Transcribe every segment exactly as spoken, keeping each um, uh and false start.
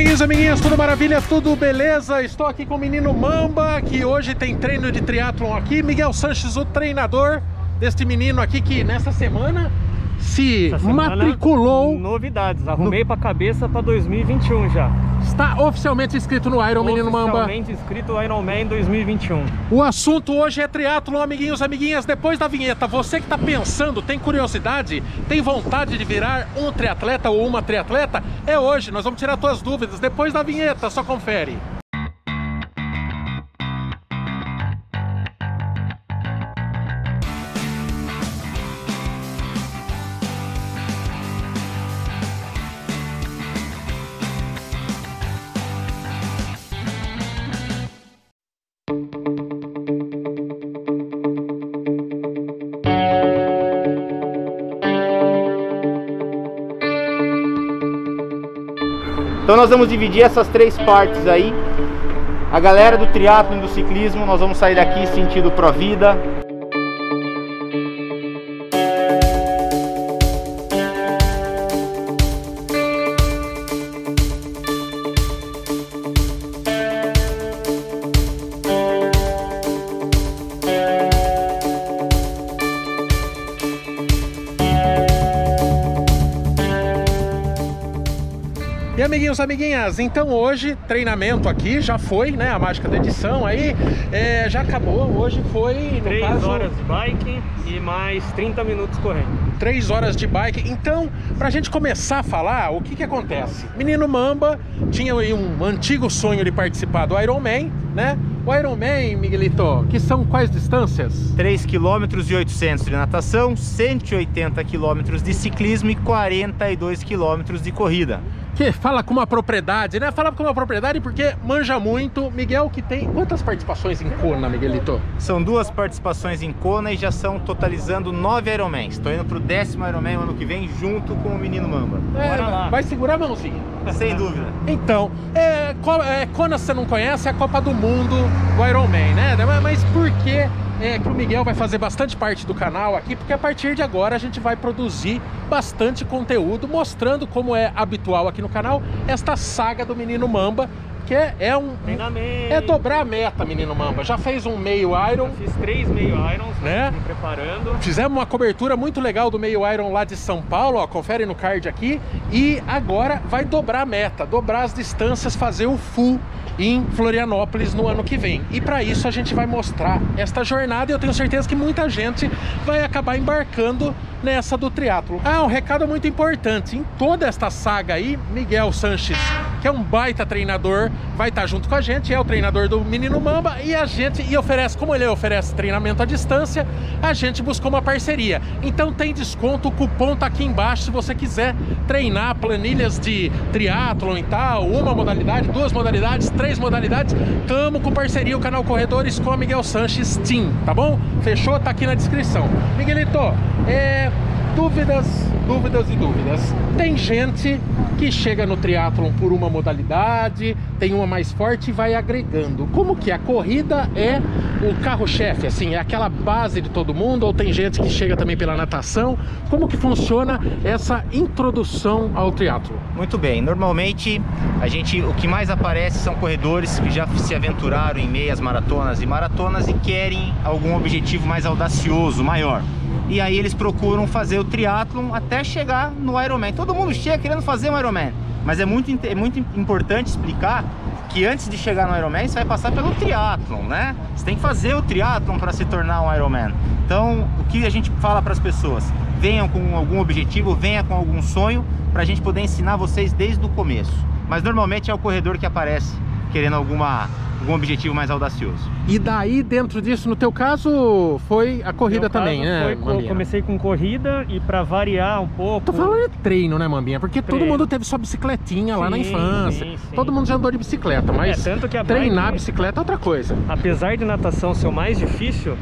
amiguinhos e amiguinhas, tudo maravilha, tudo beleza? Estou aqui com o menino Mamba, que hoje tem treino de triatlon aqui. Miguel Sanches, o treinador deste menino aqui, que nessa semana se Essa semana, matriculou. Novidades, arrumei no... pra cabeça pra dois mil e vinte e um já. Está oficialmente inscrito no Iron, menino Mamba. Oficialmente inscrito no Ironman dois mil e vinte e um. O assunto hoje é triatlon, amiguinhos e amiguinhas. Depois da vinheta, você que está pensando, tem curiosidade, tem vontade de virar um triatleta ou uma triatleta? É hoje, nós vamos tirar suas dúvidas depois da vinheta, só confere. Então nós vamos dividir essas três partes aí. A galera do triatlon e do ciclismo, nós vamos sair daqui sentido Pro Vida. E amiguinhos, amiguinhas, então hoje treinamento aqui já foi, né? A mágica da edição aí é, já acabou. Hoje foi três horas de bike e mais trinta minutos correndo. três horas de bike. Então, pra gente começar a falar, o que que acontece? Menino Mamba tinha aí um antigo sonho de participar do Ironman, né? O Ironman, Miguelito, que são quais distâncias? três quilômetros e oitocentos de natação, cento e oitenta quilômetros de ciclismo e quarenta e dois quilômetros de corrida. Que fala com uma propriedade, né? Fala com uma propriedade porque manja muito. Miguel, que tem quantas participações em Kona, Miguelito? São duas participações em Kona e já são totalizando nove Ironmans. Estou indo pro décimo Ironman ano que vem junto com o menino Mamba. É, bora lá. Vai segurar a mãozinha. Sem dúvida. Então, é, é, Kona, se você não conhece, é a Copa do Mundo do Ironman, né? Mas por que... É que o Miguel vai fazer bastante parte do canal aqui, porque a partir de agora a gente vai produzir bastante conteúdo mostrando, como é habitual aqui no canal, esta saga do menino Mamba, que é, é um... É dobrar a meta, menino Mamba. Já fez um meio Iron. Já fiz três meio Irons, né? Me preparando. Fizemos uma cobertura muito legal do meio Iron lá de São Paulo, ó, confere no card aqui. E agora vai dobrar a meta, dobrar as distâncias, fazer o full em Florianópolis no ano que vem. E para isso a gente vai mostrar esta jornada e eu tenho certeza que muita gente vai acabar embarcando nessa do triatlon. Ah, um recado muito importante. Em toda esta saga aí, Miguel Sanches, que é um baita treinador, vai estar junto com a gente, é o treinador do menino Mamba, e a gente, e oferece, como ele oferece treinamento à distância, a gente buscou uma parceria. Então tem desconto, o cupom tá aqui embaixo, se você quiser treinar planilhas de triatlon e tal, uma modalidade, duas modalidades, três modalidades, tamo com parceria, o Canal Corredores com a Miguel Sanches Team, tá bom? Fechou? Tá aqui na descrição. Miguelito, é... Dúvidas, dúvidas e dúvidas. Tem gente que chega no triatlon por uma modalidade, tem uma mais forte e vai agregando. Como que a corrida é o carro-chefe, assim, é aquela base de todo mundo? Ou tem gente que chega também pela natação? Como que funciona essa introdução ao triatlon? Muito bem, normalmente a gente, o que mais aparece são corredores que já se aventuraram em meias maratonas e maratonas e querem algum objetivo mais audacioso, maior. E aí eles procuram fazer o triatlon até chegar no Ironman. Todo mundo chega querendo fazer um Ironman, mas é muito, é muito importante explicar que antes de chegar no Ironman, você vai passar pelo triatlon, né? Você tem que fazer o triatlon para se tornar um Ironman. Então, o que a gente fala para as pessoas? Venham com algum objetivo, venha com algum sonho, para a gente poder ensinar vocês desde o começo. Mas normalmente é o corredor que aparece querendo alguma... algum objetivo mais audacioso. E daí, dentro disso, no teu caso, foi a corrida meu também, né, foi, comecei com corrida e para variar um pouco... Tô falando de treino, né, Mambinha? Porque treino. Todo mundo teve sua bicicletinha, sim, lá na infância. Sim, sim. Todo mundo já andou de bicicleta, mas é, tanto que a treinar bike, bicicleta é outra coisa. Apesar de natação ser o mais difícil,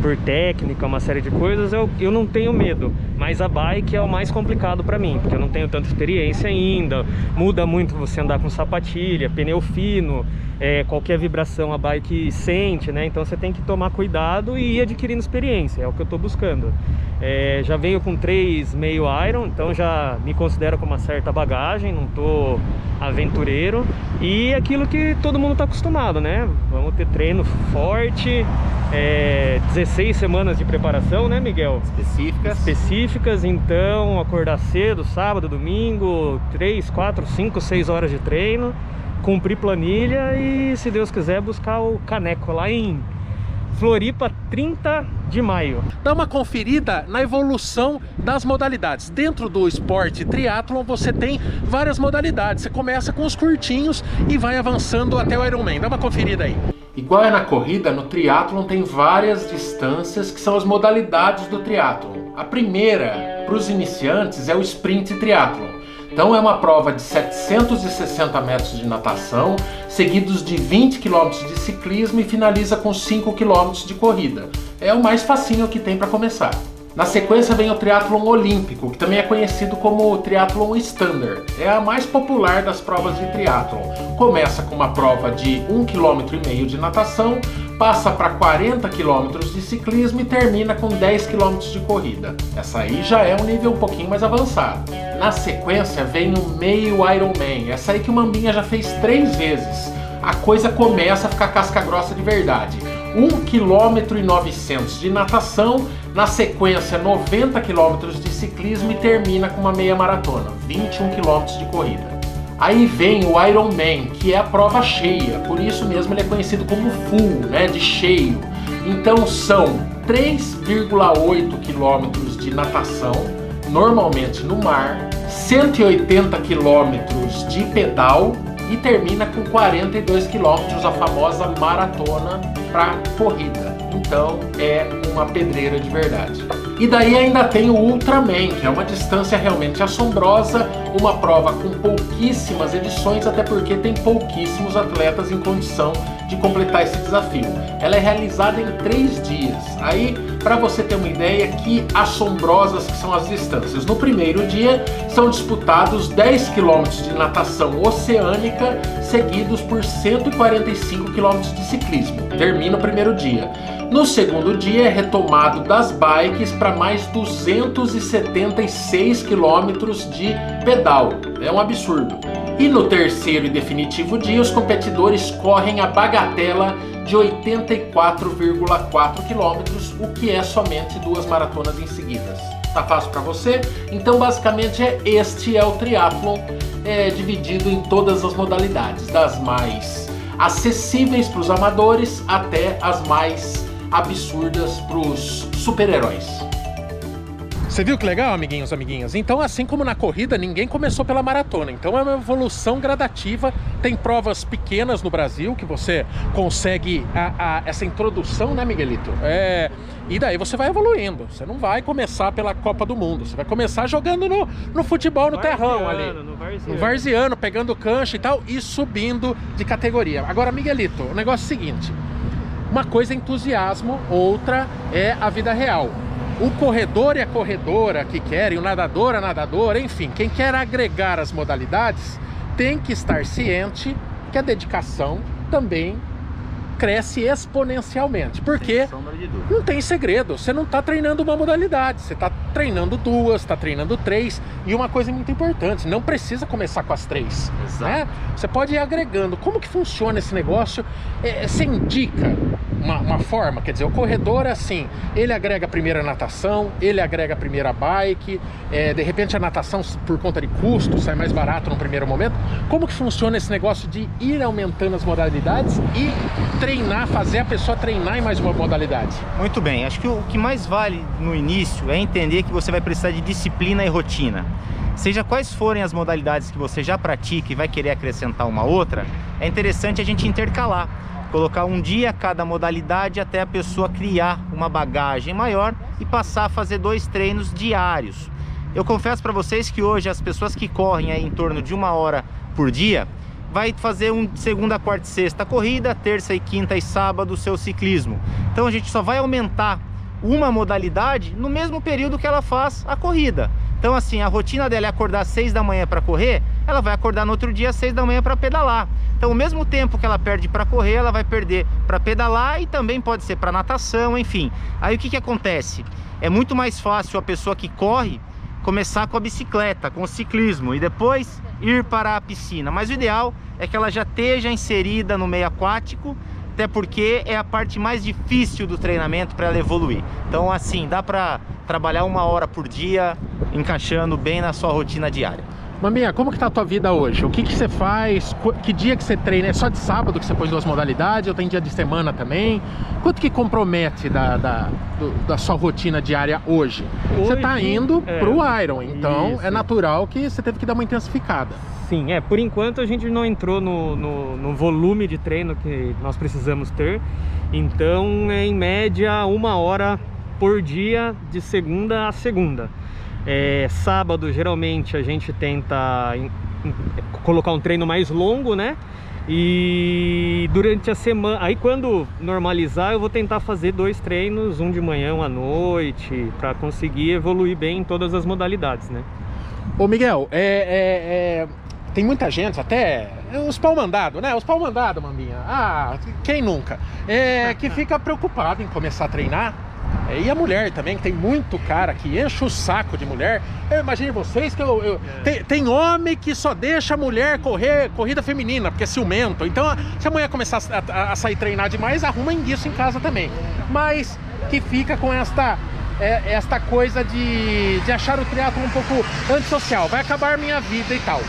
por técnica, uma série de coisas, eu, eu não tenho medo. Mas a bike é o mais complicado para mim, porque eu não tenho tanta experiência ainda. Muda muito você andar com sapatilha, pneu fino... é, qualquer vibração a bike sente, né? Então você tem que tomar cuidado e ir adquirindo experiência, é o que eu estou buscando. É, já venho com três meio Iron, então já me considero com uma certa bagagem, não tô aventureiro. E aquilo que todo mundo tá acostumado, né? Vamos ter treino forte, é, dezesseis semanas de preparação, né, Miguel? Específicas. Específicas, então acordar cedo, sábado, domingo, três, quatro, cinco, seis horas de treino, cumprir planilha e, se Deus quiser, buscar o caneco lá em Floripa, trinta de maio. Dá uma conferida na evolução das modalidades. Dentro do esporte triatlon você tem várias modalidades. Você começa com os curtinhos e vai avançando até o Ironman. Dá uma conferida aí. Igual é na corrida, no triatlon tem várias distâncias que são as modalidades do triatlon. A primeira, para os iniciantes, é o sprint triatlon. Então é uma prova de setecentos e sessenta metros de natação, seguidos de vinte quilômetros de ciclismo e finaliza com cinco quilômetros de corrida. É o mais facinho que tem para começar. Na sequência vem o triatlon olímpico, que também é conhecido como o triatlon standard. É a mais popular das provas de triatlon. Começa com uma prova de um vírgula cinco quilômetros de natação, passa para quarenta quilômetros de ciclismo e termina com dez quilômetros de corrida. Essa aí já é um nível um pouquinho mais avançado. Na sequência vem o meio Ironman, essa aí que o Mambinha já fez três vezes. A coisa começa a ficar casca grossa de verdade. um vírgula nove quilômetros de natação, na sequência noventa quilômetros de ciclismo e termina com uma meia maratona, vinte e um quilômetros de corrida. Aí vem o Ironman, que é a prova cheia, por isso mesmo ele é conhecido como full, né, de cheio. Então são três vírgula oito quilômetros de natação, normalmente no mar, cento e oitenta quilômetros de pedal e termina com quarenta e dois quilômetros, a famosa maratona para corrida. Então é uma pedreira de verdade. E daí ainda tem o Ultraman, que é uma distância realmente assombrosa, uma prova com pouquíssimas edições, até porque tem pouquíssimos atletas em condição de completar esse desafio. Ela é realizada em três dias. Aí, para você ter uma ideia, que assombrosas que são as distâncias. No primeiro dia, são disputados dez quilômetros de natação oceânica, seguidos por cento e quarenta e cinco quilômetros de ciclismo. Termina o primeiro dia. No segundo dia, é retomado das bikes para mais duzentos e setenta e seis quilômetros de pedal. É um absurdo. E no terceiro e definitivo dia, os competidores correm a bagatela de oitenta e quatro vírgula quatro quilômetros, o que é somente duas maratonas em seguidas. Tá fácil para você? Então, basicamente, é este é o triatlon, é, dividido em todas as modalidades, das mais acessíveis para os amadores até as mais absurdas para os super-heróis. Você viu que legal, amiguinhos, amiguinhas? Então, assim como na corrida, ninguém começou pela maratona. Então, é uma evolução gradativa. Tem provas pequenas no Brasil que você consegue a, a, essa introdução, né, Miguelito? É... E daí você vai evoluindo. Você não vai começar pela Copa do Mundo. Você vai começar jogando no, no futebol, no varziano, terrão ali. No varziano. no varziano, pegando cancha e tal, e subindo de categoria. Agora, Miguelito, o negócio é o seguinte. Uma coisa é entusiasmo, outra é a vida real. O corredor e a corredora que querem, o nadador, a nadadora, enfim, quem quer agregar as modalidades, tem que estar ciente que a dedicação também cresce exponencialmente, porque não tem segredo, você não está treinando uma modalidade, você está treinando duas, está treinando três, e uma coisa muito importante, não precisa começar com as três, né? Você pode ir agregando. Como que funciona esse negócio? É, você indica uma, uma forma, quer dizer, o corredor é assim, ele agrega primeiro a natação, ele agrega primeiro a bike, é, de repente a natação por conta de custo sai mais barato no primeiro momento. Como que funciona esse negócio de ir aumentando as modalidades e treinar, fazer a pessoa treinar em mais uma modalidade? Muito bem, acho que o que mais vale no início é entender que você vai precisar de disciplina e rotina. Seja quais forem as modalidades que você já pratica e vai querer acrescentar uma outra, é interessante a gente intercalar, colocar um dia cada modalidade até a pessoa criar uma bagagem maior e passar a fazer dois treinos diários. Eu confesso para vocês que hoje as pessoas que correm aí em torno de uma hora por dia, vai fazer um segunda, quarta e sexta corrida, terça e quinta e sábado o seu ciclismo. Então a gente só vai aumentar uma modalidade no mesmo período que ela faz a corrida. Então assim, a rotina dela é acordar às seis da manhã para correr, ela vai acordar no outro dia às seis da manhã para pedalar. Então o mesmo tempo que ela perde para correr, ela vai perder para pedalar e também pode ser para natação, enfim. Aí o que que acontece? É muito mais fácil a pessoa que corre começar com a bicicleta, com o ciclismo e depois ir para a piscina. Mas o ideal é que ela já esteja inserida no meio aquático, até porque é a parte mais difícil do treinamento para ela evoluir. Então assim, dá para trabalhar uma hora por dia, encaixando bem na sua rotina diária. Maminha, como que tá a tua vida hoje? O que que você faz? Que dia que você treina? É só de sábado que você põe duas modalidades? Ou tem dia de semana também? Quanto que compromete da, da, do, da sua rotina diária hoje? hoje você tá indo é, pro Iron, então isso. É natural que você teve que dar uma intensificada. Sim, é, por enquanto a gente não entrou no, no, no volume de treino que nós precisamos ter. Então, é, em média, uma hora por dia, de segunda a segunda. É, sábado geralmente a gente tenta in, in, colocar um treino mais longo, né? E durante a semana, aí quando normalizar eu vou tentar fazer dois treinos, um de manhã, um à noite, para conseguir evoluir bem em todas as modalidades, né? Ô Miguel, é, é, é, tem muita gente, até os pau mandado, né? Os pau mandado, maminha, ah, quem nunca? É, que fica preocupado em começar a treinar. É, e a mulher também, que tem muito cara que enche o saco de mulher. Eu imagino vocês que eu, eu, é. tem, tem homem que só deixa a mulher correr corrida feminina, porque é ciumento. Então, se a mulher começar a, a, a sair treinar demais, arruma isso em casa também. Mas que fica com esta, é, esta coisa de, de achar o triatlo um pouco antissocial. Vai acabar minha vida e tal.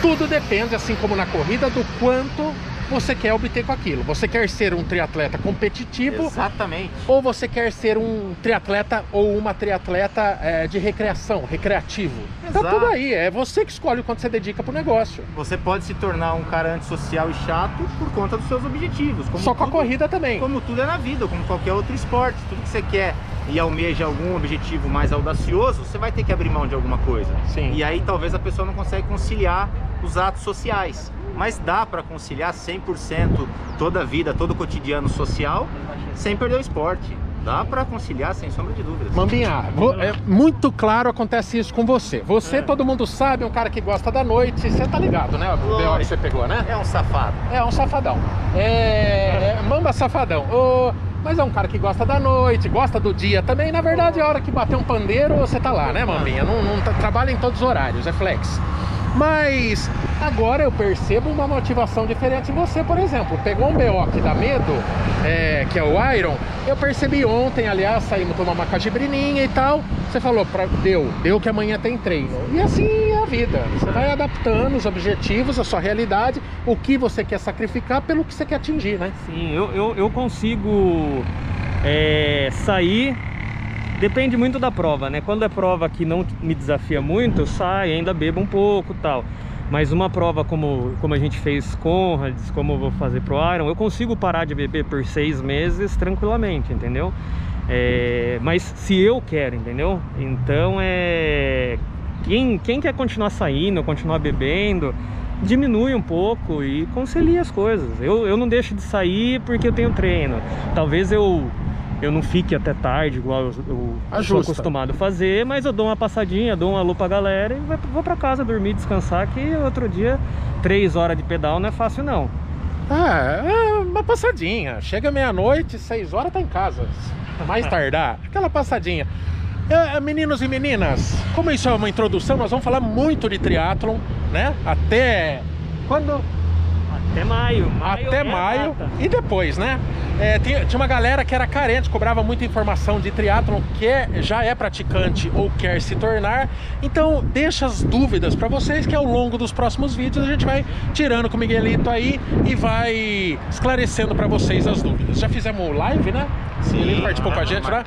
Tudo depende, assim como na corrida, do quanto você quer obter com aquilo. Você quer ser um triatleta competitivo? Exatamente. Ou você quer ser um triatleta ou uma triatleta é, de recreação, recreativo? Exato. Tá tudo aí, é você que escolhe o quanto você dedica pro negócio. Você pode se tornar um cara antissocial e chato por conta dos seus objetivos. Como Só com tudo, a corrida também. Como tudo é na vida, como qualquer outro esporte. Tudo que você quer e almeja algum objetivo mais audacioso, você vai ter que abrir mão de alguma coisa. Sim. E aí talvez a pessoa não consegue conciliar os atos sociais. Mas dá para conciliar cem por cento toda a vida, todo o cotidiano social, sem perder o esporte. Dá para conciliar, sem sombra de dúvidas. Mambinha, vou, é muito claro, acontece isso com você. Você, é. todo mundo sabe, é um cara que gosta da noite, você tá ligado, né? O B O que você pegou, né? É um safado. É um safadão. É, é Mamba safadão. O, mas é um cara que gosta da noite, gosta do dia também. Na verdade, a hora que bater um pandeiro, você tá lá, né, Mambinha? Não, não trabalha em todos os horários, é flex. Mas agora eu percebo uma motivação diferente em você, por exemplo. Pegou um B O que dá medo, é, que é o Iron. Eu percebi ontem, aliás, saímos tomar uma cajibrininha e tal. Você falou, pra, deu, deu que amanhã tem treino. E assim é a vida. Você vai adaptando os objetivos, a sua realidade, o que você quer sacrificar pelo que você quer atingir, né? Sim, eu, eu, eu consigo é, sair... Depende muito da prova, né? Quando é prova que não me desafia muito, eu saio, ainda bebo um pouco e tal. Mas uma prova como, como a gente fez com Conrads, como eu vou fazer pro Iron, eu consigo parar de beber por seis meses tranquilamente, entendeu? É, mas se eu quero, entendeu? Então, é quem, quem quer continuar saindo, continuar bebendo, diminui um pouco e concilia as coisas. Eu, eu não deixo de sair porque eu tenho treino. Talvez eu... Eu não fique até tarde, igual eu, eu sou acostumado a fazer, mas eu dou uma passadinha, dou um alô pra galera e vou pra casa dormir, descansar, que outro dia, três horas de pedal não é fácil não. Ah, é uma passadinha. Chega meia-noite, seis horas tá em casa. Mais tardar, aquela passadinha. Meninos e meninas, como isso é uma introdução, nós vamos falar muito de triatlon, né? Até... Quando... Até maio. maio Até maio e depois, né? É, tinha, tinha uma galera que era carente, cobrava muita informação de triatlon, que é, já é praticante ou quer se tornar. Então, deixa as dúvidas para vocês, que ao longo dos próximos vídeos a gente vai tirando com o Miguelito aí e vai esclarecendo para vocês as dúvidas. Já fizemos live, né? Sim, ele participou com a gente, né?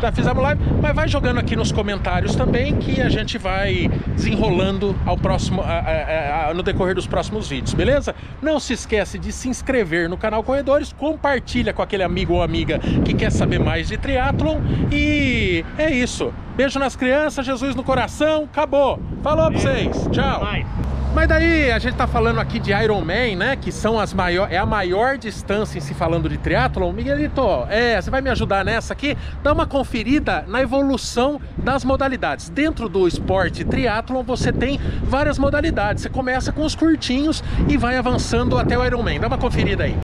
Já fizemos live, mas vai jogando aqui nos comentários também, que a gente vai desenrolando ao próximo, a, a, a, no decorrer dos próximos vídeos, beleza? Não se esquece de se inscrever no canal Corredores, compartilha compartilha com aquele amigo ou amiga que quer saber mais de triatlon. E é isso. Beijo nas crianças, Jesus no coração. Acabou. Falou pra vocês. Tchau. Mas daí a gente tá falando aqui de Ironman, né? Que são as maior, é a maior distância em se falando de triatlon. Miguelito, é, você vai me ajudar nessa aqui? Dá uma conferida na evolução das modalidades. Dentro do esporte triatlon você tem várias modalidades. Você começa com os curtinhos e vai avançando até o Ironman. Dá uma conferida aí.